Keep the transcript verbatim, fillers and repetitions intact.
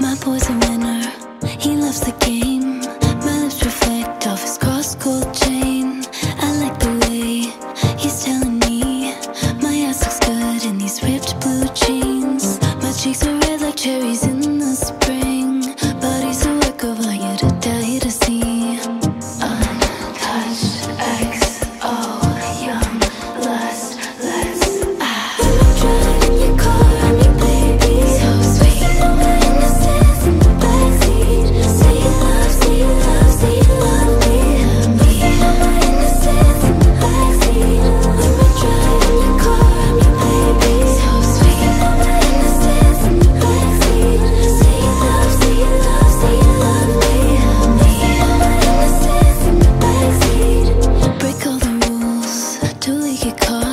My boy's a winner, he loves the game. My lips reflect off his cross-gold chain. I like the way he's telling me my ass looks good in these ripped blue jeans. My cheeks are red like cherries in the spring. Body's a work of art, you to die to see. Untouched X, oh, young lust, let's ah. I'm driving in your car, I'm your baby. So sweet, all my innocence in the backseat. Say you love, say you love, say you love me. All my innocence in the backseat. When we're driving in your car, I'm your baby. So sweet, all my innocence in the backseat. Say you love, say you love, say you love me. All my innocence in the backseat. Break all the rules, totally get caught.